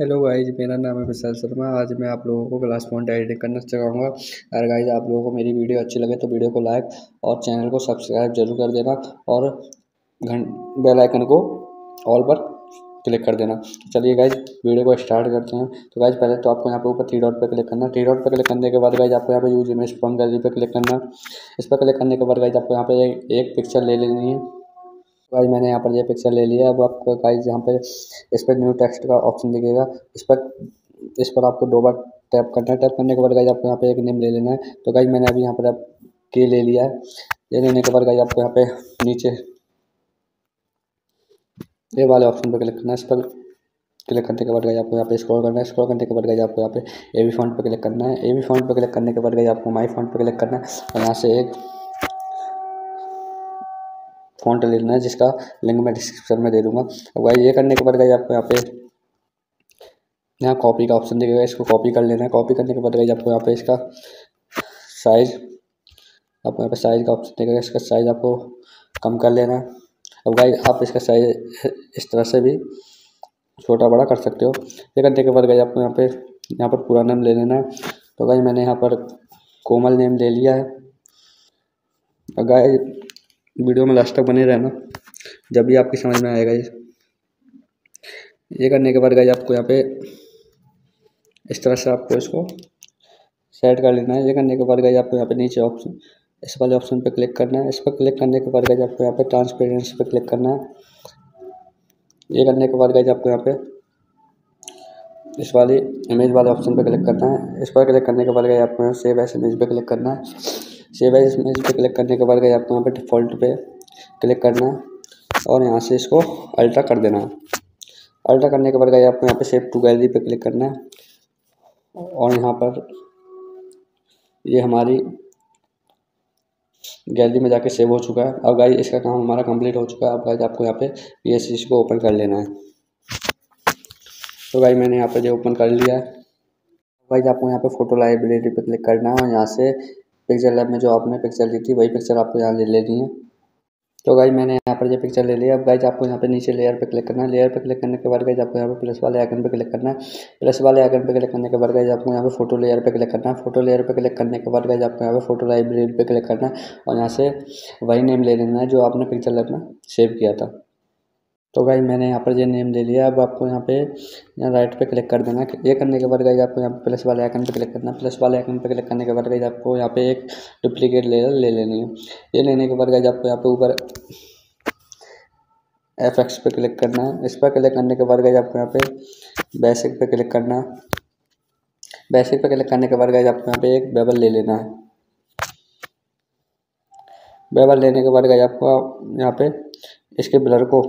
Hello guys, मेरा नाम है विशाल शर्मा। आज मैं आप लोगों को ग्लास फॉन्ट एडिटिंग करना सिखाऊंगा। और गाइज, आप लोगों को मेरी वीडियो अच्छी लगे तो वीडियो को लाइक और चैनल को सब्सक्राइब जरूर कर देना और बेल आइकन को ऑल पर क्लिक कर देना। चलिए गाइज, वीडियो को स्टार्ट करते हैं। तो गाइज, पहले तो आपको यहाँ पे ऊपर थ्री डॉट पे क्लिक करना। थ्री डॉट पे क्लिक करने के बाद गाइज आपको यहाँ पे यूज इमेज फ्रॉम गैलरी पे क्लिक करना। इस पर क्लिक करने के बाद गाइज आपको यहाँ पे एक पिक्चर ले लेनी है। गाइज, मैंने यहाँ पर ये पिक्चर ले लिया। अब आपको गाइज यहाँ पे इस पर न्यू टेक्स्ट का ऑप्शन दिखेगा, इस पर आपको दो बार टैप करना है। टैप करने के बाद गाइज आपको यहाँ पे एक नेम ले लेना है। तो गाइज मैंने अभी यहाँ पर के ले लिया है। ये लेने के बाद गाइज आपको यहाँ पे नीचे ये वाले ऑप्शन पर क्लिक करना है। इस पर क्लिक करने के बाद गाइज आपको यहाँ पे स्क्रॉल करना है। स्क्रॉल करने के बाद गाइज आपको यहाँ पे एवी फॉन्ट पर क्लिक करना है। एवी फॉन्ट पर क्लिक करने के बाद गाइज आपको माई फॉन्ट पर क्लिक करना है और यहाँ से एक फॉन्ट लेना है जिसका लिंक मैं डिस्क्रिप्शन में दे दूंगा। अब गाइज ये करने के बाद गाइज आपको यहाँ पे यहाँ कॉपी का ऑप्शन दिखेगा, इसको कॉपी कर लेना है। कॉपी करने के बाद गाइज आपको यहाँ पे इसका साइज, आपको यहाँ पे साइज का ऑप्शन दिखेगा, इसका साइज आपको कम कर लेना है। अब गाइज आप इसका साइज इस तरह से भी छोटा बड़ा कर सकते हो। ये करने के बाद गाइज आपको यहाँ पर पूरा नेम ले लेना है। तो गाइज मैंने यहाँ पर कोमल नेम ले लिया है। और गाइज वीडियो में लास्ट तक बने रहना, जब भी आपकी समझ में आएगा। ये करने के बाद गाइज आपको यहाँ पे इस तरह से आपको इसको सेट कर लेना है। ये करने के बाद गाइज आपको यहाँ पे नीचे ऑप्शन, इस वाले ऑप्शन पे क्लिक करना है। इस पर क्लिक करने के बाद गाइज आपको यहाँ पे ट्रांसपेरेंसी पे क्लिक करना है। ये करने के बाद गाइज आपको यहाँ पे इस वाली इमेज वाले ऑप्शन पर क्लिक करना है। इस पर क्लिक करने के बाद गाइज आपको यहाँ सेव एज इमेज पर क्लिक करना है। सेव एज इमेज पे क्लिक करने के बाद गाइज आपको यहाँ पे डिफ़ॉल्ट पे क्लिक करना है और यहाँ से इसको अल्ट्रा कर देना है। अल्ट्रा करने के बाद गाइज आपको यहाँ पे सेव टू गैलरी पे क्लिक करना है और यहाँ पर ये हमारी गैलरी में जाके सेव हो चुका है। अब गाइज इसका काम हमारा कंप्लीट हो चुका है। अब गाइज आपको यहाँ पे पीएस सीसी को ओपन कर लेना है। तो गाइज मैंने यहाँ पर जो ओपन कर लिया है। गाइज आपको यहाँ पर फोटो लाइब्रेरी पर क्लिक करना है और यहाँ से पिक्सल लैब में जो आपने पिक्चर ली थी वही पिक्चर आपको यहाँ ले लेनी है। तो गाइज मैंने यहाँ पर ये पिक्चर ले लिया। अब गाइज आपको यहाँ पे नीचे लेयर पे क्लिक करना है। लेयर पे क्लिक करने के बाद गाइज आपको यहाँ पे प्लस वाले आइकन पे क्लिक करना है। प्लस वाले आइकन पे क्लिक करने के बाद गाइज आपको यहाँ पे फोटो लेयर पे क्लिक करना है। फोटो लेयर पे क्लिक करने के बाद गाइज आपको यहाँ पे फोटो लाइब्रेरी पे क्लिक करना है और यहाँ से वही नेम ले लेना है जो आपने पिक्चर लैब में सेव किया था। तो गाइज मैंने यहाँ पर ये नेम ले लिया। अब आपको यहाँ राइट पे क्लिक कर देना है। ये करने के बाद गाइज आपको यहाँ पे प्लस वाले आइकन पे क्लिक करना है। प्लस वाले आइकन पे क्लिक करने के बाद गाइज आपको यहाँ पे एक डुप्लीकेट लेयर ले लेनी है। ये लेने के बाद गाइज आपको यहाँ पे ऊपर एफएक्स पे क्लिक करना है। इस पर क्लिक करने के बाद गाइज आपको यहाँ पे बेसिक पे क्लिक करना है। बेसिक पे क्लिक करने के बाद गाइज आपको यहाँ पे एक बेबल ले लेना है। बेबल लेने के बाद गाइज आपको यहाँ पे इसके ब्लर को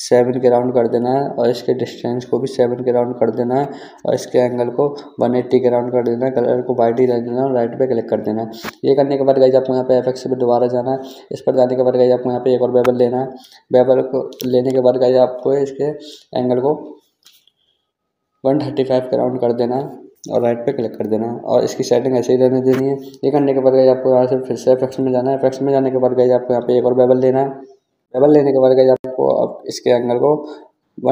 7 के राउंड कर देना है और इसके डिस्टेंस को भी 7 के राउंड कर देना है और इसके एंगल को 180 के राउंड कर देना है। कलर को वाइट ही रख देना और राइट पे क्लिक कर देना है। ये करने के बाद गाइज आपको यहाँ पे एफएक्स पे दोबारा जाना है। इस पर जाने के बाद गाइज आपको यहाँ पे एक और बेबल लेना है। बेबल को लेने के बाद गाइज आपको इसके एंगल को 135 के राउंड कर देना है और राइट पर क्लिक कर देना है और इसकी सेटिंग ऐसे ही रहने देनी है। ये करने के बाद गाइज आपको यहाँ से फिर से एफएक्स में जाना है। एफएक्स में जाने के बाद गाइज आपको यहाँ पे एक और बेबल लेना है। बेबल लेने के बाद गाइज आपको अब इसके एंगल को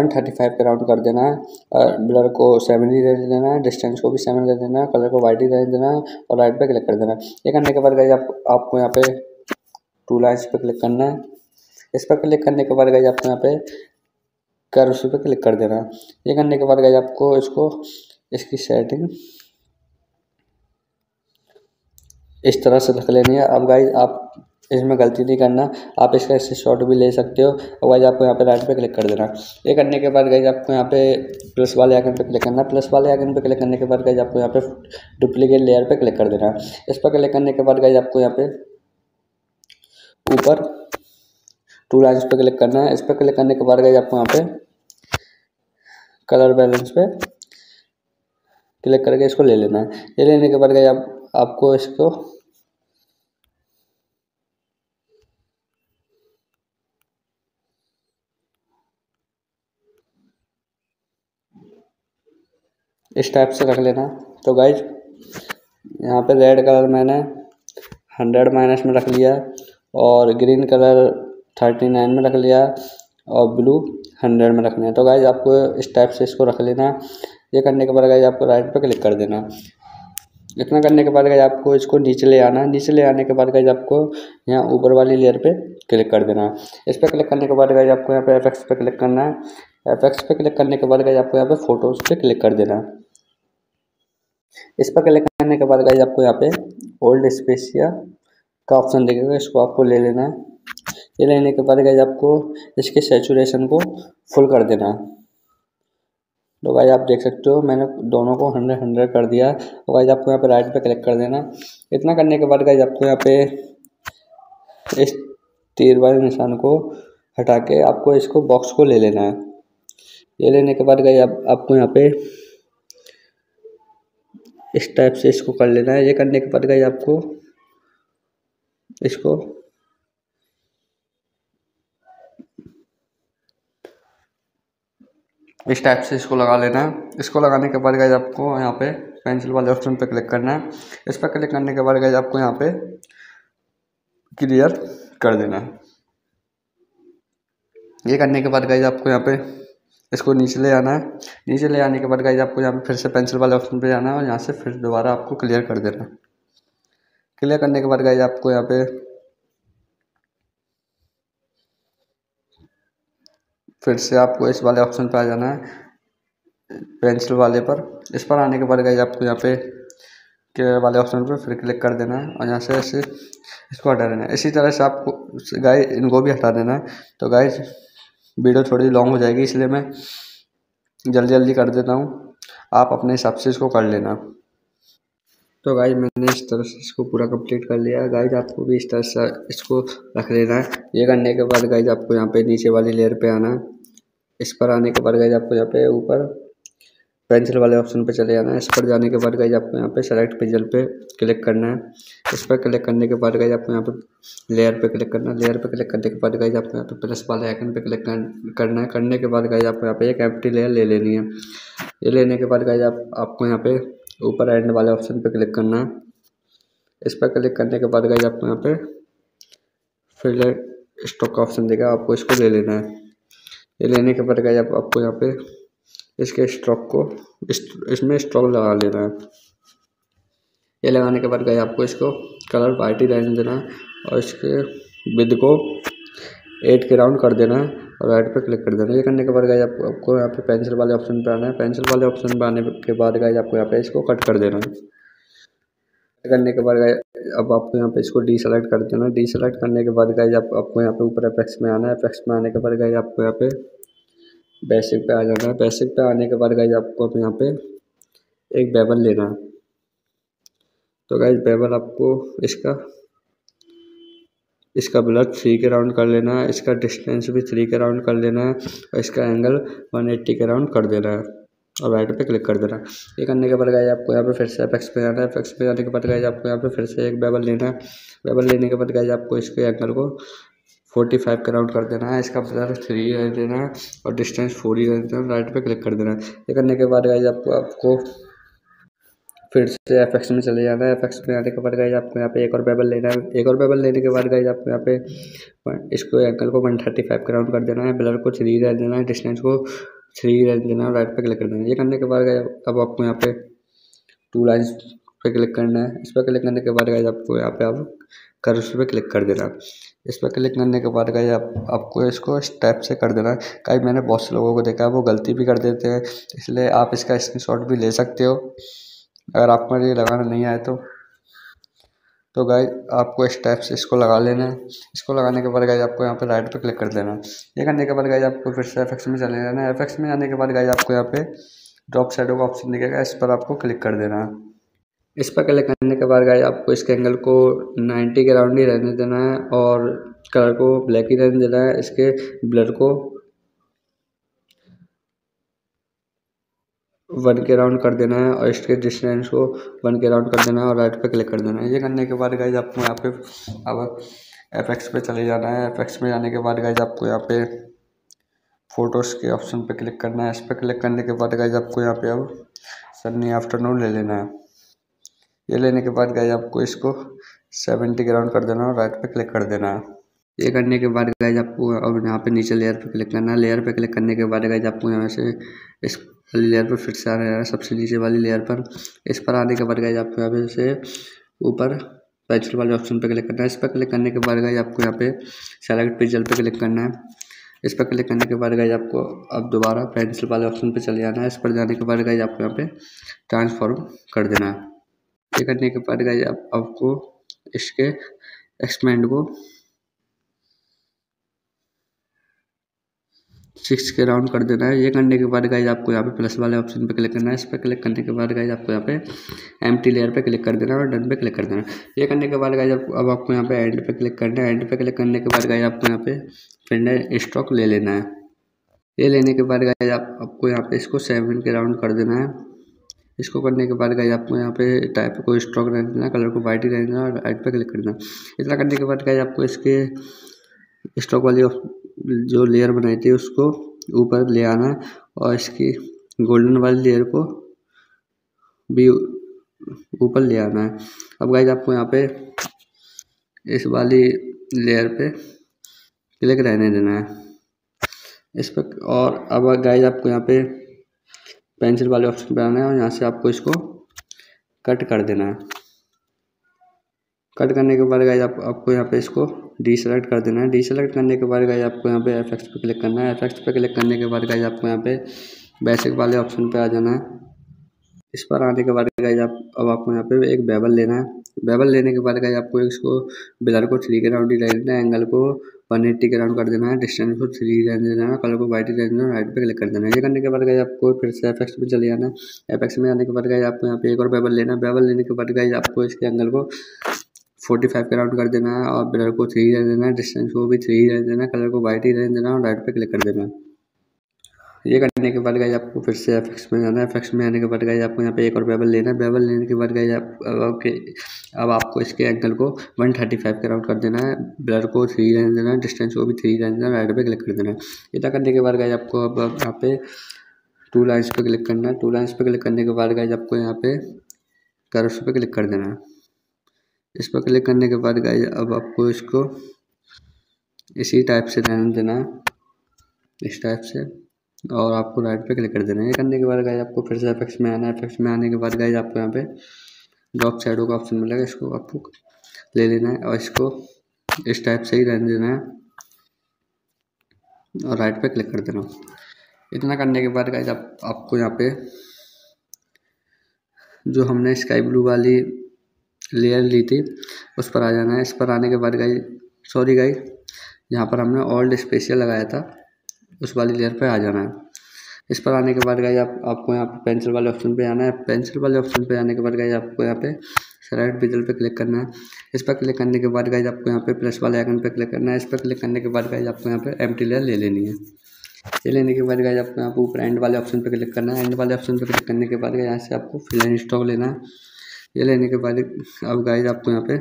135 के राउंड कर देना है और ब्लर को 7 ही रह देना है, डिस्टेंस को भी 7 रह देना है, कलर को वाइट ही रह देना है और राइट पे क्लिक कर देना है। ये करने के बाद गाइज आपको यहाँ पे 2 लाइन्स पे क्लिक करना है। इस पर क्लिक करने के बाद गाइज आपको यहाँ पे कर्व्स पे क्लिक कर देना है। ये करने के बाद गाइज आपको इसको इसकी सेटिंग इस तरह से रख लेनी है। अब गाइज आप इसमें गलती नहीं करना, आप इसका इससे शॉर्ट भी ले सकते हो। और गाइज आपको यहाँ पे राइट पे क्लिक कर देना। ये करने के बाद गाइज आपको यहाँ पे प्लस वाले आइकन पे क्लिक करना। प्लस वाले आइकन पे क्लिक करने के बाद गाइज आपको यहाँ पे डुप्लीकेट लेयर पे क्लिक कर देना। इस पर क्लिक करने के बाद गाइज आपको यहाँ पे ऊपर 2 लाइन्स पे क्लिक करना है। इस पर क्लिक करने के बाद गाइज आपको यहाँ पे कलर बैलेंस पे क्लिक करके इसको ले लेना है। ये लेने के बाद गाइज आपको इसको इस टाइप से रख लेना। तो गाइज यहाँ पे रेड कलर मैंने 100 - में रख लिया और ग्रीन कलर 39 में रख लिया और ब्लू 100 में रखना है। तो गाइज आपको इस टाइप से इसको रख लेना। ये करने के बाद गाइज आपको राइट पर क्लिक कर देना। इतना करने के बाद गाइज आपको इसको नीचे ले आना। नीचे ले आने के बाद गाइज आपको यहाँ ऊपर वाली लेयर पे क्लिक कर देना। इस पर क्लिक करने के बाद गाइज आपको यहाँ पे एफएक्स पे क्लिक करना है। एफएक्स पे क्लिक करने के बाद गाइज आपको यहाँ पे फोटोज़ पे क्लिक कर देना। इस पर क्लिक करने के बाद गाइज आपको यहाँ पे ओल्ड स्पेसिया का ऑप्शन दिखेगा, इसको आपको ले लेना है। ये लेने के बाद गाइज आपको इसके सेचुरेशन को फुल कर देना है। तो गाइज आप देख सकते हो मैंने दोनों को 100 कर दिया। तो गाइज आपको यहाँ पे राइट पे क्लिक कर देना। इतना करने के बाद गाइज आपको यहाँ पे इस तीर वाले निशान को हटा के आपको इसको बॉक्स को ले लेना है। ये लेने के बाद गाइज आपको यहाँ पे इस टाइप से इसको कर लेना है। ये करने के बाद गाइज आपको इसको इस टाइप से इसको लगा लेना है। इसको लगाने के बाद गाइज आपको यहाँ पे पेंसिल वाले ऑप्शन पे क्लिक करना है। इस पर क्लिक करने के बाद गाइज आपको यहाँ पे क्लियर कर देना है। ये करने के बाद गाइज आपको यहाँ पे इसको नीचे ले आना है। नीचे ले आने के बाद गाइज आपको यहाँ पे फिर से पेंसिल वाले ऑप्शन पे जाना है और यहाँ से फिर दोबारा आपको क्लियर कर देना है। क्लियर करने के बाद गाइज आपको यहाँ पे फिर से आपको इस वाले ऑप्शन पर आ जाना है, पेंसिल वाले पर। इस पर आने के बाद गाइज आपको यहाँ पे के वाले ऑप्शन पर फिर क्लिक कर देना है और यहाँ से ऐसे इसको हटा देना है। इसी तरह से आपको गाइज इनको भी हटा देना है। तो गाइज वीडियो थोड़ी लॉन्ग हो जाएगी, इसलिए मैं जल्दी जल्दी कर देता हूँ, आप अपने हिसाब से इसको कर लेना। तो गाइज मैंने इस तरह से इसको पूरा कंप्लीट कर लिया है। गाइज आपको भी इस तरह से इसको रख लेना है। ये करने के बाद गाइज आपको यहाँ पे नीचे वाली लेयर पे आना है। इस पर आने के बाद गाइज आपको यहाँ पे ऊपर पेंसिल वाले ऑप्शन पे चले जाना है। इस पर जाने के बाद गाइज आपको यहाँ पे सेलेक्ट पिक्सल पे क्लिक करना है। इस पर क्लिक करने के बाद गाइज आपको यहाँ पे लेयर पे क्लिक करना है। लेयर पे क्लिक करने के बाद गाइज आपको यहाँ पे प्लस वाले आइकन पे क्लिक करना है। करने के बाद गाइज आपको यहाँ पे एक एम्प्टी लेयर ले लेनी है। ये लेने के बाद गाइज आपको यहाँ पे ऊपर एंड वाले ऑप्शन पे क्लिक करना है। इस पर क्लिक करने के बाद गाइज आपको यहाँ पे फिल स्टॉक का ऑप्शन देगा, आपको इसको ले लेना है। ये लेने के बाद गाइज आपको यहाँ पे इसके स्ट्रोक को इसमें स्ट्रोक लगा लेना है। ये लगाने के बाद गाइज आपको इसको कलर वाइट ही रहने देना है और इसके विद को 8 के राउंड कर देना है और राइट पे क्लिक कर देना है। ये करने के बाद गाइज आपको यहाँ पे पेंसिल वाले ऑप्शन पे आना है। पेंसिल वाले ऑप्शन पे आने के बाद गाइज आपको यहाँ पे इसको कट कर देना है। करने के बाद गाइज अब आपको यहाँ पे इसको डीसेलेक्ट कर देना है। डीसेलेक्ट करने के बाद गाइज आपको यहाँ पे ऊपर एपेक्स में आना है। एपेक्स में आने के बाद गाइज आपको यहाँ पे बेसिक पे आ जाना है। बेसिक पे आने के बाद गाइज आपको अब यहाँ पे एक बेबल लेना है। तो गाइज बेबल आपको इसका ब्लड 3 के राउंड कर लेना है। इसका डिस्टेंस भी 3 के राउंड कर लेना है और इसका एंगल 180 के राउंड कर देना है और राइट पे क्लिक कर देना है। ये करने के बाद गाइज आपको यहाँ पे फिर से एपेक्स पे जाना है। एपेक्स पे जाने के बाद गाइज आपको यहाँ पे फिर से एक बेबल लेना है। बेबल लेने के बाद गाइज आपको इसके एंगल को 45 का राउंड कर देना है। इसका ब्लर 3 कर देना है और डिस्टेंस 4 कर देना है। राइट पे क्लिक कर देना है। ये करने के बाद गाइज आपको फिर से एफएक्स में चले जाना है। एफएक्स में आने के बाद गाइज आपको यहाँ पे एक और बेबल लेना है। एक और बेबल लेने के बाद गाइज आपको यहाँ पे इसको एंगल को 135 का राउंड कर देना है। ब्लर को 3 कर देना है। डिस्टेंस को 3 कर देना है। राइट पे क्लिक कर देना है। ये करने के बाद गाइज अब आपको यहाँ पे 2 लाइन्स पे क्लिक करना है। इस पर क्लिक करने के बाद गाइज आपको यहाँ पे आप कर्व्स पे क्लिक कर देना। इस पर क्लिक करने के बाद गाइज आपको इसको स्टेप से कर देना। गाइज मैंने बहुत से लोगों को देखा है वो गलती भी कर देते हैं, इसलिए आप इसका स्क्रीनशॉट भी ले सकते हो अगर आपको ये लगाना नहीं आए तो। तो गाइज आपको स्टेप से इसको लगा लेना है। इसको लगाने के बाद गाइज आपको यहाँ पे राइट पे क्लिक कर देना। ये करने के बाद गाइज आपको फिर से एफएक्स में चले जाना है। एफएक्स में आने के बाद गाइज आपको यहाँ पे ड्रॉप शैडो का ऑप्शन दिखेगा, इस पर आपको क्लिक कर देना। इस पर क्लिक करने के बाद गाइज आपको इसके एंगल को 90 के राउंड ही रहने देना है और कलर को ब्लैक ही रहने देना है। इसके ब्लर को 1 के राउंड कर देना है और इसके डिस्टेंस को 1 के राउंड कर देना है और राइट पे क्लिक कर देना है। ये करने के बाद गाइज आपको यहाँ पे अब एफएक्स पे चले जाना है। एफएक्स में जाने के बाद गाइज आपको यहाँ पे फोटोज़ के ऑप्शन पे क्लिक करना है। इस पर क्लिक करने के बाद गाइज आपको यहाँ पे अब सनी आफ्टरनून ले लेना है। ये लेने के बाद गाइज आपको इसको 70 के राउंड कर देना और राइट पे क्लिक कर देना है। ये करने के बाद गाइज आपको अब यहाँ पे नीचे लेयर पे क्लिक करना है। लेयर पे क्लिक करने के बाद गाइज आपको यहाँ से इस वाली लेयर पर फिर से आ रहा है, सबसे नीचे वाली लेयर पर। इस पर आने के बाद गाइज आपको यहाँ से ऊपर पिक्सल वाले ऑप्शन पे क्लिक करना है। इस पर क्लिक करने के बाद गाइज आपको यहाँ पे सेलेक्ट पिक्सल पे क्लिक करना है। इस पर क्लिक करने के बाद गाइज आपको अब दोबारा पेंसिल वाले ऑप्शन पे चले जाना है। इस पर जाने के बाद गाइज आपको यहाँ पे ट्रांसफॉर्म कर देना है। ये करने के बाद गाइज आपको इसके एक्सपेंड को 6 के राउंड कर देना है। ये करने के बाद गाइज आपको यहाँ पे प्लस वाले ऑप्शन पे क्लिक करना है। इस पर क्लिक करने के बाद गाइज आपको यहाँ पे एम्प्टी लेयर पे क्लिक कर देना है और डन पे क्लिक कर देना है। ये करने के बाद गाइज अब आपको यहाँ पे एंड पे क्लिक करना है। एंड पे क्लिक करने के बाद गाइज आपको यहाँ पे फिर स्टॉक ले लेना है। ये लेने के बाद गाइज आपको यहाँ पे इसको 7 के राउंड कर देना है। इसको करने के बाद गाइज आपको यहाँ पे टाइप को स्ट्रोक रहने देना, कलर को वाइट ही रहने देना और राइट पे क्लिक करना। इतना करने के बाद गाइज आपको इसके स्ट्रोक वाली जो लेयर बनाई थी उसको ऊपर ले आना और इसकी गोल्डन वाली लेयर को भी ऊपर ले आना है। अब गाइज आपको यहाँ पे इस वाली लेयर पे क्लिक रहने देना है इस पर। और अब गाइज आपको यहाँ पे पेंसिल वाले ऑप्शन पर आना है और यहाँ से आपको इसको कट कर देना है। कट करने के बाद गाइज आपको यहाँ पे इसको डीसेलेक्ट कर देना है। डीसेलेक्ट करने के बाद गाइज आपको यहाँ पे एफेक्ट्स पे क्लिक करना है। एफेक्ट्स पे क्लिक करने के बाद गाइज आपको यहाँ पे बेसिक वाले ऑप्शन पे आ जाना है। इस पर आने के बाद गाइज अब आपको यहाँ पे एक बेबल लेना है। बेबल लेने के बाद गाइज आपको इसको ब्लर को 3 के राउंड ही रहने देना है, एंगल को 180 के राउंड कर देना है, डिस्टेंस को 3 रहने देना है, कलर को वाइट रहने देना है, राइट पे क्लिक कर देना है। ये करने के बाद गाइज आपको फिर से एफेक्ट्स में चले जाना है। एफेक्ट्स में आने के बाद गाइज आपको यहाँ पे एक और बेबल लेना है। बेबल लेने के बाद गाइज आपको इसके एंगल को 45 के राउंड कर देना है और ब्लर को 3 रहने देना है, डिस्टेंस को भी 3 रहने देना है, कलर को वाइट ही रहने देना है और राइट पे क्लिक कर देना है। ये करने के बाद गाइज आपको फिर से एफेक्ट्स में जाना है। एफेक्ट्स में आने के बाद गाइज आपको यहाँ पे एक और बेबल लेना है। बेबल लेने के बाद गाइज अब आपको इसके एंगल को 135 के राउंड कर देना है, ब्लर को 3 रहने देना है, डिस्टेंस को भी 3 रहने देना है, राइट पे क्लिक कर देना है। इतना करने के बाद गाइज आपको अब यहाँ पे 2 लाइन्स पे क्लिक करना है। 2 लाइन्स पे क्लिक करने के बाद गाइज आपको यहाँ पे कर्व्स पे क्लिक कर देना है। इस पर क्लिक करने के बाद गाइज अब आपको इसको इसी टाइप से रहने देना है, इस टाइप से, और आपको राइट पे क्लिक कर देना है। ये करने के बाद गाइज आपको फिर से एफेक्ट्स में आना है। एफेक्ट्स में आने के बाद गाइज आपको यहाँ पे ड्रॉप शैडो का ऑप्शन मिलेगा, इसको आपको ले लेना है और इसको इस टाइप से ही रहने देना है और राइट पे क्लिक कर देना। इतना करने के बाद गाइज आपको यहाँ पे जो हमने स्काई ब्लू वाली लेयर ली थी उस पर आ जाना है। इस पर आने के बाद गाइज यहाँ पर हमने ऑल्ड स्पेशियल लगाया था उस वाली लेयर पर आ जाना है। इस पर आने के बाद गाइज आपको यहाँ पे पेंसिल वाले ऑप्शन पे आना है। पेंसिल वाले ऑप्शन पे आने के बाद गाइज आपको यहाँ पे सेलेक्ट पिक्सल पे क्लिक करना है। इस पर क्लिक करने के बाद गाइज आपको यहाँ पे प्लस वाले आइकन पे क्लिक करना है। इस पर क्लिक करने के बाद गाइज आपको यहाँ पे एम्प्टी लेयर ले लेनी है। ये लेने के बाद गाइज आपको यहाँ पे ऊपर एंड वाले ऑप्शन पे क्लिक करना है। एंड वाले ऑप्शन पे क्लिक करने के बाद यहाँ से आपको फिल एंड स्टॉक लेना है। ये लेने के बाद अब गाइज आपको यहाँ पे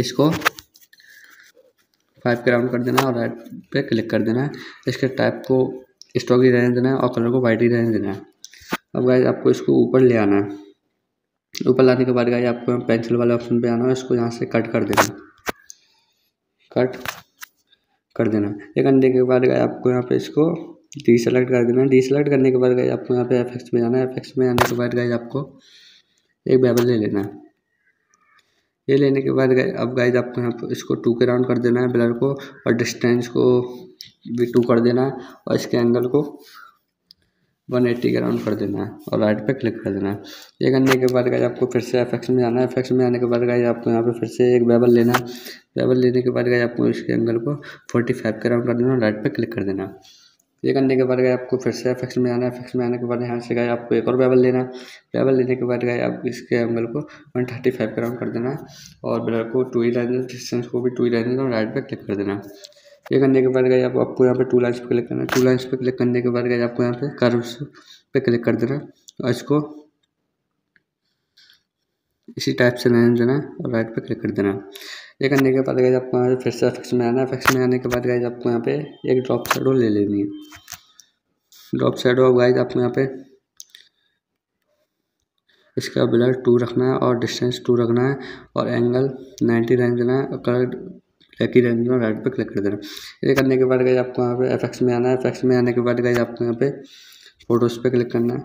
इसको 5 के राउंड कर देना है और राइट पे क्लिक कर देना है। इसके टाइप को स्टॉक ही रहने देना है और कलर को वाइट ही रहने देना है। अब गाइज आपको इसको ऊपर ले आना है। ऊपर लाने के बाद गाइज आपको यहाँ पेंसिल वाले ऑप्शन पे आना है, इसको यहाँ से कट कर देना, कट कर देना। ये करने के बाद गाइज आपको यहाँ पे इसको डीसेलेक्ट कर देना है। डीसेलेक्ट करने के बाद गाइज आपको यहाँ पे एफेक्ट्स में जाना है। एफेक्ट्स में आने के बाद गाइज आपको एक बेबल ले लेना है। ये लेने के बाद अब गाइज आपको यहाँ पर इसको 2 के राउंड कर देना है, ब्लर को और डिस्टेंस को भी 2 कर देना है और इसके एंगल को 180 के राउंड कर देना है और राइट पे क्लिक कर देना है। ये करने के बाद गाइज आपको फिर से एफेक्ट्स में आना है। एफेक्ट्स में आने के बाद गाइज आपको यहाँ पे फिर से एक बेबल लेना है। बेबल लेने के बाद गाइज आपको इसके एंगल को 45 के राउंड कर देना और राइट पे क्लिक कर देना। ये करने के बाद गाइज आपको फिर से एफेक्ट्स में आना है। एफेक्ट्स में आने के बाद यहाँ से गाइज आपको एक और बेबल लेना है। बेबल लेने के बाद गाइज आप इसके एंगल को 135 के राउंड कर देना और ब्लर को 2 ही रहने देना, डिस्टेंस को भी 2 ही रहने देना और राइट पे क्लिक कर देना। ये करने के बाद गाइज आपको यहाँ पे 2 लाइन्स पे क्लिक करना है। 2 लाइन्स पे क्लिक करने के बाद गाइज आपको यहाँ पे कर्व्स पे क्लिक कर देना और इसको इसी टाइप से रहने देना और राइट पे क्लिक कर देना। ये करने के बाद गाइज आपको यहाँ पे फिर से एफेक्ट्स में आना है। एफेक्ट्स में आने के बाद गाइज आपको यहाँ पे एक ड्रॉप शैडो ले लेनी है। ड्रॉप शैडो अब गाइज आपको यहाँ पे इसका ब्लर 2 रखना है और डिस्टेंस 2 रखना है और एंगल 90 रहने देना है और कलर की रेंज में राइट पर क्लिक कर देना। ये करने के बाद गाइस आपको यहाँ पे एफएक्स में आना है। एफएक्स में आने के बाद गाइस आपको यहाँ पे फोटोज़ पे क्लिक करना है।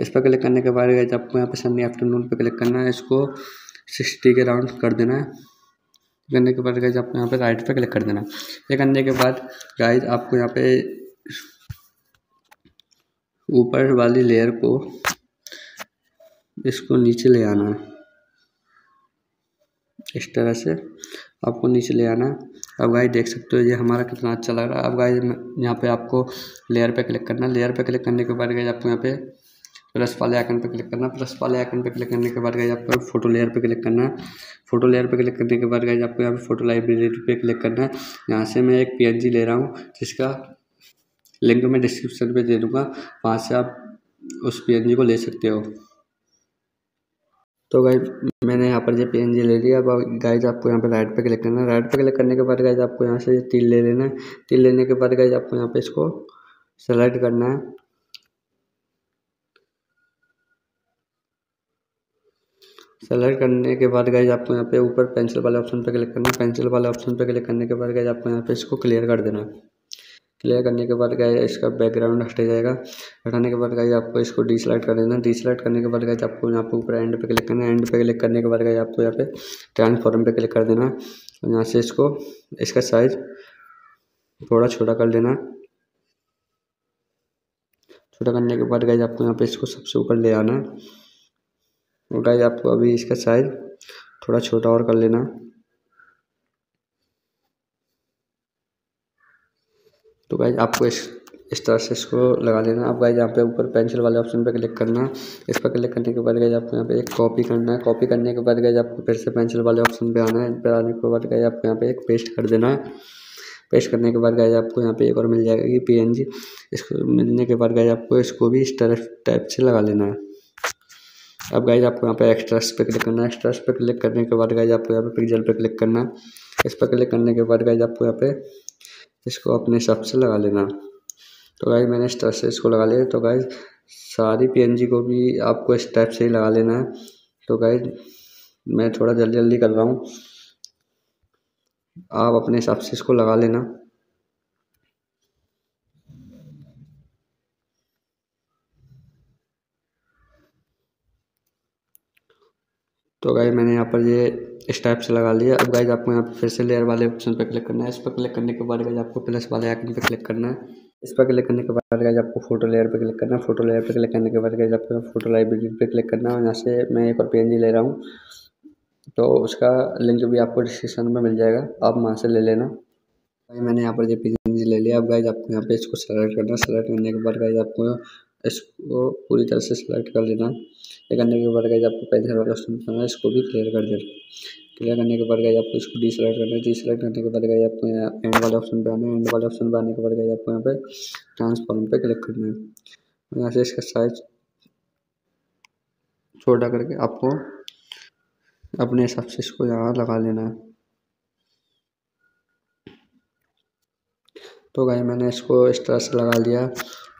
इस पर क्लिक करने के बाद गाइस आपको यहाँ पे सन्नी आफ्टरनून पे क्लिक करना है। इसको 60 के राउंड कर देना है। करने के बाद गाइस आपको यहाँ पे राइट पे क्लिक कर देना। ये करने के बाद गाइस आपको यहाँ पे ऊपर वाली लेयर को इसको नीचे ले आना है। इस तरह से आपको नीचे ले आना है। अब गाइस देख सकते हो ये हमारा कितना अच्छा लग रहा है। अब गाइस यहाँ पे आपको लेयर पे क्लिक करना है। लेयर पे क्लिक करने के बाद गाइस आपको यहाँ पे प्लस वाले आइकन पे क्लिक करना। प्लस वाले आइकन पे क्लिक करने के बाद गाइस आपको फोटो लेयर पे क्लिक करना है। फोटो लेयर पे क्लिक करने के बाद गाइस आपको यहाँ पे फोटो लाइब्रेरी पे क्लिक करना है। यहाँ से मैं एक पीएनजी ले रहा हूँ जिसका लिंक मैं डिस्क्रिप्शन पे दे दूँगा, वहाँ से आप उस पीएनजी को ले सकते हो। तो गाइस मैंने यहाँ पर ये पीएनजी ले लिया। अब गाइस आपको यहाँ पे राइट पे क्लिक करना है। राइट पे क्लिक करने के बाद गाइस आपको यहाँ से तिल ले लेना है। तिल लेने के बाद गाइस आपको यहाँ पे इसको सेलेक्ट करना है। सेलेक्ट करने के बाद गाइस आपको यहाँ पे ऊपर पेंसिल वाले ऑप्शन पे क्लिक करना है। पेंसिल वाले ऑप्शन पे क्लिक करने के बाद गाइस आपको यहाँ पे इसको क्लियर कर देना है। क्लियर करने के बाद गाइस इसका बैकग्राउंड हट जाएगा। हटाने के बाद गाइस आपको इसको डीसेलेक्ट कर देना है। डीसेलेक्ट करने के बाद गाइस आपको यहाँ पे ऊपर एंड पे क्लिक करना है। एंड पे क्लिक करने के बाद गाइस आपको यहाँ पे ट्रांसफॉर्म पे क्लिक कर देना है। यहाँ से इसको इसका साइज थोड़ा छोटा कर देना। छोटा करने के बाद गाइस आपको यहाँ पे इसको सबसे ऊपर ले आना है। गाइस आपको अभी इसका साइज थोड़ा छोटा और कर लेना। तो गाइस आपको इस तरह से इसको लगा लेना। अब गाइस यहाँ पे ऊपर पेंसिल वाले ऑप्शन पे क्लिक करना। इस पर क्लिक करने के बाद गाइस आपको यहाँ पे एक कॉपी करना है। कॉपी करने के बाद गाइस आपको फिर से पेंसिल वाले ऑप्शन पे आना है। इन पर आने के बाद गाइस आपको यहाँ पे एक पेस्ट कर देना है। पेस्ट करने के बाद गाइस आपको यहाँ पे एक और मिल जाएगी पीएनजी। इसको मिलने के बाद गाइस आपको इसको भी इस तरह टाइप से लगा लेना है। अब गाइस आपको यहाँ पे एक्स्ट्रास पे क्लिक करना है। एक्स्ट्रास पे क्लिक करने के बाद गाइस आपको यहाँ पे पिक्सल पे क्लिक करना। इस पर क्लिक करने के बाद गाइस आपको यहाँ पे इसको अपने हिसाब से लगा लेना। तो गाइस मैंने इस तरह से इसको लगा लिया। तो गाइस सारी पीएनजी को भी आपको इस टाइप से ही लगा लेना है। तो गाइस मैं थोड़ा जल्दी जल्दी कर रहा हूँ, आप अपने हिसाब से इसको लगा लेना। तो गाइस मैंने यहाँ पर ये इस टाइप से लगा लिया। अब गाइस आपको यहाँ पर फिर से लेयर वाले ऑप्शन पर क्लिक करना है। इस पर क्लिक करने के बाद गाइस आपको प्लस वाले आइकन पर क्लिक करना है। इस पर क्लिक करने के बाद गाइस आपको फोटो लेयर पर क्लिक करना है। फोटो लेयर पर क्लिक करने के बाद गाइस आपको फोटो लाइब्रेरी पर क्लिक करना है। और यहाँ से मैं एक और पीएनजी ले रहा हूँ, तो उसका लिंक भी आपको डिस्क्रिप्शन में मिल जाएगा, आप वहाँ से ले लेना। गाइस मैंने यहाँ पर ये पीएनजी ले लिया। अब गाइस आपको यहाँ पर इसको सेलेक्ट करना है। सेलेक्ट करने के बाद गाइस आपको इसको पूरी तरह से सेलेक्ट कर लेना। ये करने के बाद गाइस आपको पेंसिल वाला ऑप्शन करना है, इसको भी क्लियर कर देना। क्लियर करने के बाद गाइस आपको इसको डीसेलेक्ट करना है। डीसेलेक्ट करने के बाद गाइस आपको यहाँ एंड वाले ऑप्शन पे आना है। एंड वाले ऑप्शन पे आने के बाद गाइस आपको यहाँ पे ट्रांसफॉर्म पे क्लिक करना है। यहाँ से इसका साइज छोटा करके आपको अपने हिसाब से इसको यहाँ लगा लेना है। तो गाइस मैंने इसको इस तरह से लगा लिया।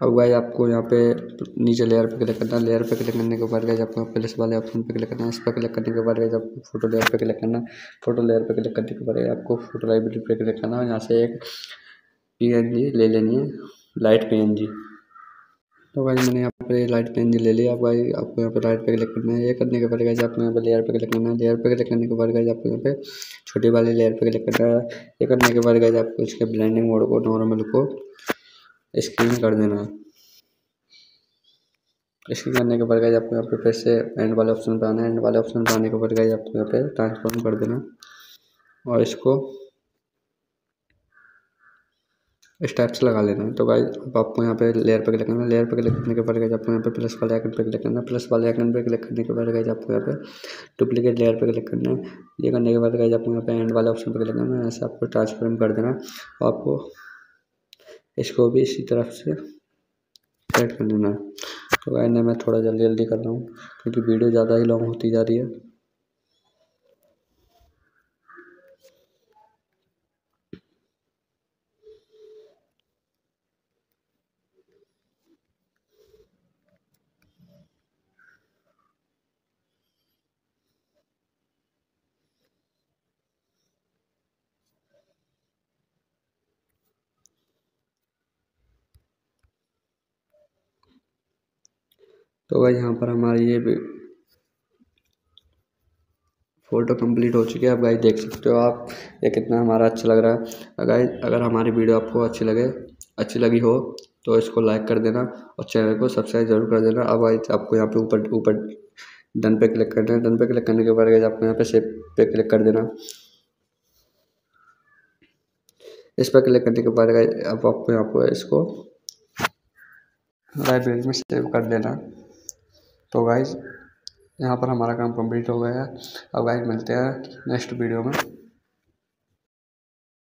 अब गाइस आपको यहाँ पे नीचे लेयर पे क्लिक करना है। लेयर पे क्लिक करने के बाद गाइस आपको प्लस वाले ऑप्शन पे क्लिक करना है। इस पर क्लिक करने के बाद गाइस आपको फोटो लेयर पे क्लिक करना है। फोटो लेयर पे क्लिक करने के बाद आपको फोटो लाइब्रेरी पे क्लिक करना है। यहाँ से एक पीएनजी ले लेनी है, लाइट पीएनजी। तो गाइस मैंने यहाँ पर लाइट पीएनजी ले लिया। अब गाइस आपको यहाँ पर लाइट पे क्लिक करना है। ये करने के बाद गाइस आपको यहाँ पर लेयर पे क्लिक करना है। लेयर पे क्लिक करने के बाद गाइस आपको यहाँ पे छोटे वाले लेयर पे क्लिक करना है। ये करने के बाद गाइस आपको इसके ब्लेंडिंग मोड को नॉर्मल को स्क्रीन कर देना है। स्क्रीन करने के बाद गाइस आपको यहाँ पे फिर से एंड वाले ऑप्शन पर आना है। एंड वाले ऑप्शन पर आने के बाद गाइस आपको यहाँ पे ट्रांसफॉर्म कर देना और इसको इस टाइप से लगा लेना है। तो गाइस अब आपको यहाँ पे लेयर पे क्लिक करना है। लेयर पे क्लिक करने के बाद गाइस आपको यहाँ पे प्लस वाले आइकन पे क्लिक करना है। प्लस वाले आइकन पे क्लिक करने के बाद गाइस आपको यहाँ पे डुप्लीकेट लेयर पे क्लिक करना है। ये करने के बाद गाइस आपको यहाँ पे एंड वाले ऑप्शन पर क्लिक करना है। यहाँ से आपको ट्रांसफॉर्म कर देना और आपको इसको भी इसी तरफ से सेट कर लेना है। तो गाइस मैं थोड़ा जल्दी जल्दी कर रहा हूँ क्योंकि वीडियो ज़्यादा ही लॉन्ग होती जा रही है। तो भाई यहाँ पर हमारी ये फ़ोटो कंप्लीट हो चुकी है। अब गाइस देख सकते हो आप ये कितना हमारा अच्छा लग रहा है। गाइस अगर हमारी वीडियो आपको अच्छी लगी हो तो इसको लाइक कर देना और चैनल को सब्सक्राइब जरूर कर देना। अब गाइस आपको यहाँ पे ऊपर डन पे क्लिक कर देना। डन पे क्लिक करने के बाद गाइस आपको यहाँ पे सेव पे क्लिक कर देना। इस पर क्लिक करने के बाद गाइस अब आपको यहाँ पर इसको लाइब्रेरी में सेव कर देना। तो गाइस यहाँ पर हमारा काम कंप्लीट हो गया है। अब गाइस मिलते हैं नेक्स्ट वीडियो में।